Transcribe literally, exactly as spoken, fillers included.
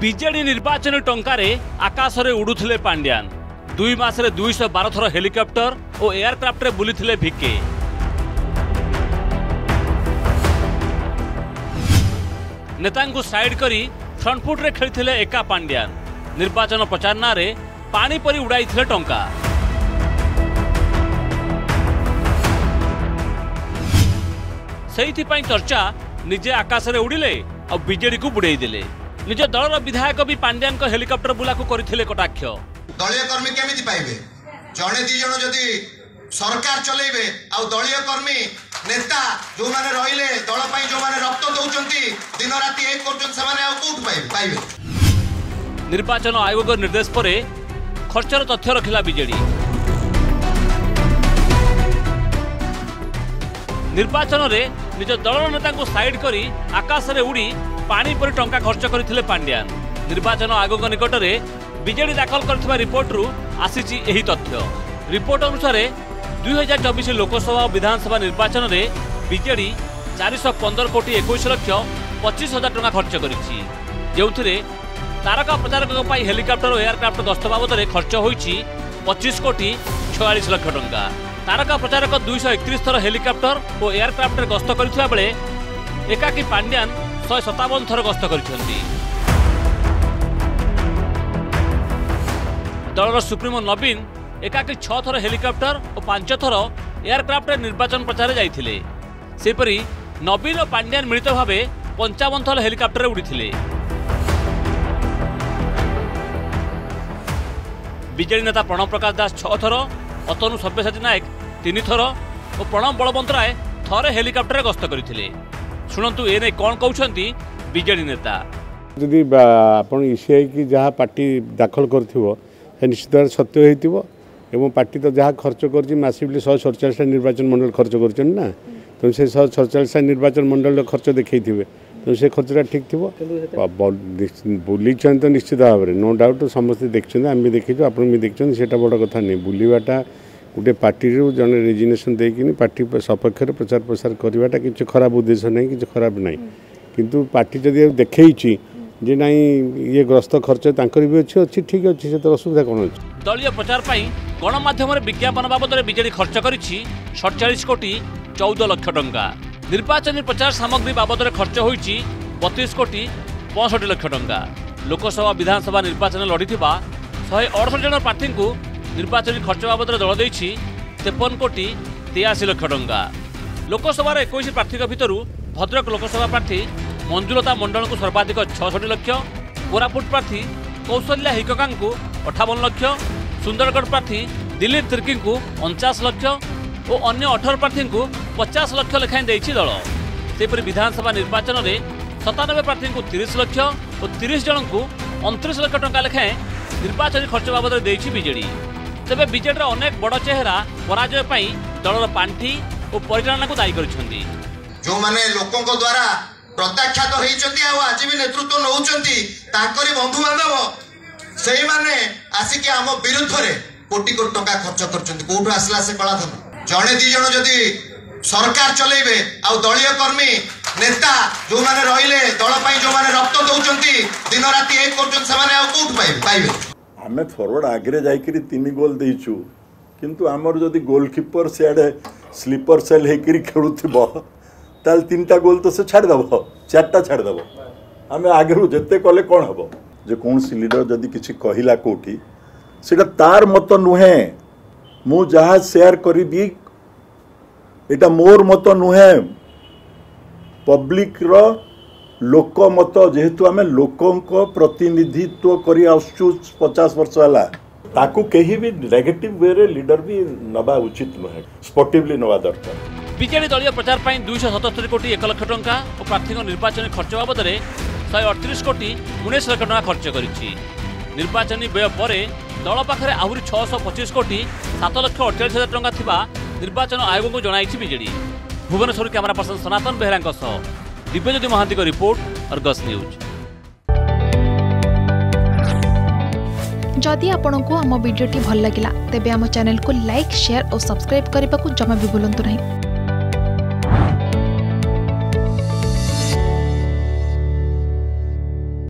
BJD निर्वाचन टंकार आकाश में उड़ुले पांड्यान दुई मस दुईश बार थर हेलिकप्टर और एयरक्राफ्ट में बुले भिके नेता साइड करी फ्रंटफुट्रे खेली एका पांड्यान निर्वाचन प्रचार ना पानी परी उड़ाई टंका से चर्चा निजे आकाश में उड़िले और बीजेडी को बुड़े देले। निज दल विधायक भी पांड्यान को हेलिकॉप्टर बुला को करथिले कटाक्ष दलियों कर्मी केमिति पाइबे जड़े दी जन जदि सरकार चलेबे आ दलियों कर्मी नेता जो माने रहिले दल पई जो माने रक्त दउचंती दिन राती एक करछन से माने आ कोठ पाइबे पाइबे। निर्वाचन आयोग निर्देश पर खर्चर तथ्य रखिला बीजेडी। निर्वाचन में निज दल नेता साइड करी आकाश में उड़ी पानी पर टंका खर्च करथिले पांड्यान। निर्वाचन आयोग निकट में बीजेडी दाखल करथिबा रिपोर्ट रु आसीछि एही तथ्य। रिपोर्ट अनुसार दुई हजार चौबीस लोकसभा और विधानसभा निर्वाचन में बीजेडी चार सौ पंदर कोटी इक्कीस लक्ष पचीस हजार टंका खर्च करिछि जेउथिरे तारका प्रचारकक पई हेलिकॉप्टर और एयरक्राफ्ट गस्त बाबद खर्च होइछि पचीस कोटी छियालीस लक्ष टंका। तारका प्रचारक दुईश एकतीस थर हेलिकॉप्टर और एयरक्राफ्ट गस्त करथिबा बेले एकाकी पांड्यान शहे सतावन थर गस्त करथिंती। दलर सुप्रीमो नवीन एकाकी छह थर हेलिकॉप्टर और पांच थर एयरक्राफ्ट निर्वाचन प्रचार जाइथिले। सेपरि नवीन और पांड्यान मिलित भाव पंचावन थर हेलिकॉप्टर उड़ीथिले। बीजेडी नेता प्रणव प्रकाश दास छह थर अतनु सब्यसाची नायक तीन थर और प्रणव बलवंत राय थरे हेलिकॉप्टर गस्त करथिले। सुनंतु ए नै कोन कहउछंती बीजेडी नेता। यदि आपण ईसीआई की जहाँ पार्टी दाखल करथिवो हे निश्चित भाव सत्य हेतिवो एवं पार्टी तो जहाँ खर्च करछि मैसिवली एक सौ सैंतालीस निर्वाचन मंडल खर्च करछन ना तो से एक सौ सैंतालीस निर्वाचन मंडल खर्च देखैथिबे तो से खर्चटा ठीक थिवो बुलीछन तो निश्चित भाव में नो डाउट समस्त देखछन आम भी देखिछु आपण भी देखछन सेटा बड़ कथा नै बुलीवाटा गोटे पार्टी जन रेजिग्नेशन देकिनी पार्टी सपक्ष प्रचार प्रसार करवाटा किसी खराब उद्देश्य ना कि खराब ना किंतु पार्टी जदि देखी जे ना ये ग्रस्त खर्च तांकर भी अच्छे अच्छी ठीक अच्छे से तो असुविधा कौन अच्छे। दलियों प्रचार पर गणमाध्यम विज्ञापन बाबद में बीजेडी खर्च करिछि सैंतालीस कोटी चौदह लाख टंका। निर्वाचन प्रचार सामग्री बाबद में खर्च होइछि बत्तीस कोटी पैंसठ लाख टंका। लोकसभा विधानसभा निर्वाचन लड़ीथिबा एक सौ अड़सठ जन प्रार्थी को निर्वाचन खर्च बाबद दल देछि तेपन कोटी तेयासी लाख टंका। लोकसभा इक्कीस प्रार्थी भितर भद्रक लोकसभा प्रार्थी मंजुलता मंडल को सर्वाधिक छियासठ लाख, कोरापुट प्रार्थी कौशल्या हिकका को अठावन लाख, सुंदरगढ़ प्रार्थी दिलीप तिर्की को उनचास लाख और अन्य अठारह प्रार्थी को पचास लाख लेखाएं देछि दल। सेपरि विधानसभा निर्वाचन में सतानबे प्रार्थी को तीस लाख और तीस जन को उनतीस लाख टंका लेखाएं निर्वाचन खर्च बाबद देछि बीजेडी। तेबे बीजेडी अनेक बड़ चेहरा पराजय पर दलर पांठी और परिचालना को दायी करिसेंती। जो माने लोकों को द्वारा प्रत्याख्यात होइचंती आ आज भी नेतृत्व नउचंती ताकरी बंधु बांधव सेही माने आसी के आम विरुद्ध रे कोटी कोटी टका खर्च करचंती कोठो आसला से कला धन जणे दी जण जदी सरकार चलेबे आ दलियों कर्मी नेता जो माने रहिले दल पई जो माने रक्त दउचंती दिन राती एक करचन से माने आ कोठ पाइबे पाइबे। आमे फॉरवर्ड आगे जाकि तीन गोल देचु किंतु आमर जदि गोलकीपर सियाडे स्लीपर सेल होकर खेलुथिबो ताल तीन टा गोल तो से छाड़देव चार्टा छाड़देव आम आगे जिते कले कौन हम जे कौन सी लीडर जदि किसी कहला कौटी से तार मत नुहे मु जहाँ शेयर करी एटा मोर मत नुहे पब्लिक रो लोक मत जेहेतु आम लोक प्रतिनिधित्व कर पचास वर्ष है ताकू कहीं भी नेगेटिव वे रे लीडर भी नवा उचित नुहे स्पोर्टिवली नवा दरकार। बीजेडी दलियों प्रचार पर दुईश सतहत्तर कोटी एक लाख टंका और प्रार्थी निर्वाचन खर्च बाबद में शहे अड़तीस कोटी उन्नीस लाख टंका खर्च करिछि। निर्वाचन व्यय पर दल पाखे आहरी छह सौ पचीस कोटी सात लाख अड़तालीस हजार टंका थिबा निर्वाचन आयोग को जणाइछि बीजेडी। भुवनेश्वर कैमरा पर्सन सनातन बेहरा सह दिव्यज्योति महांती का रिपोर्ट अर्गस न्यूज। जदि आपण को आम वीडियो भल लगा तेब आम चैनल को लाइक शेयर और सब्सक्राइब करने को जमा भी भूलु नहीं।